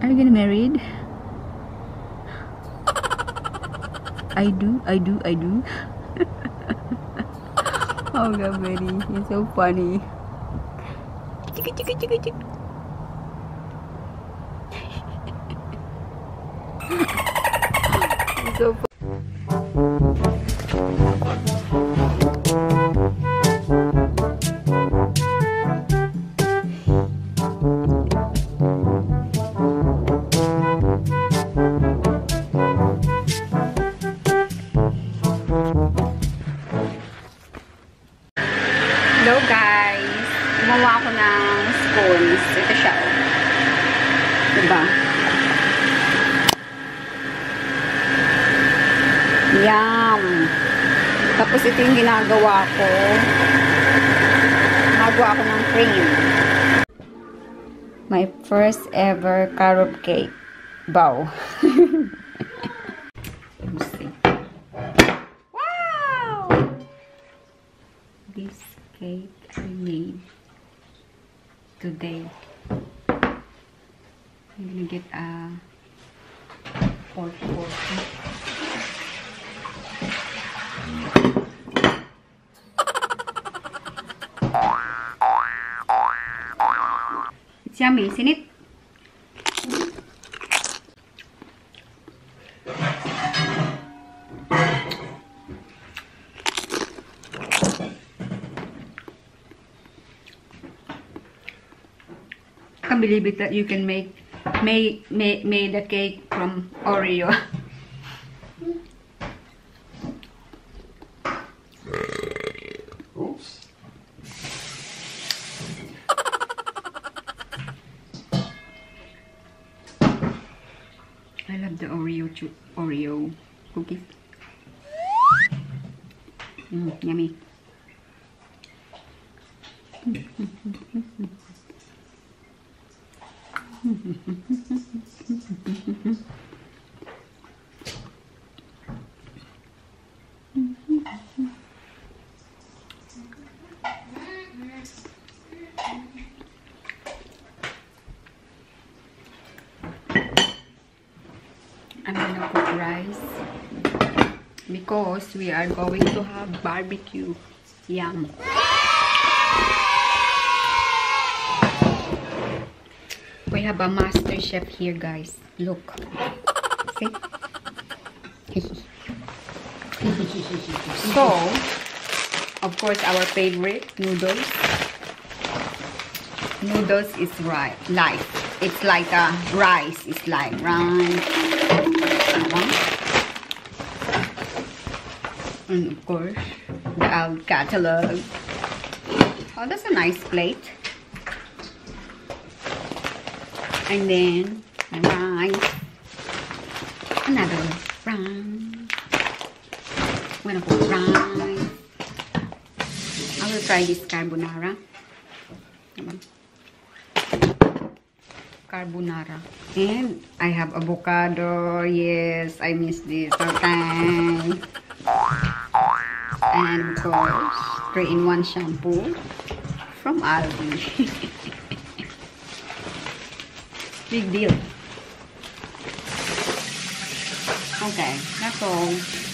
Are you getting married? I do. Oh god, Betty, you're so funny. You're so funny. Hello guys, gumawa ako ng scones. Ito siya. Diba? Yum! Tapos ito yung ginagawa ko. Magawa ako ng cream. My first ever carrot cake. Bow. Cake I made today. I'm gonna get a portion. It's yummy, isn't it? I can't believe it that you can make the cake from Oreo. Oops. I love the Oreo cookies. Yummy. I'm gonna cook rice because we are going to have barbecue. Yum. We have a master chef here, guys. Look. See? So, of course, our favorite noodles. Noodles is right, light. It's like a rice. It's like rice. And of course, the Aldi catalog. Oh, that's a nice plate. And then rice, another rice. We're gonna put rice. I will try this carbonara. And I have avocado. Yes, I miss this sometimes. And of course, 3-in-1 shampoo from Aldi. Big deal. Okay, that's all.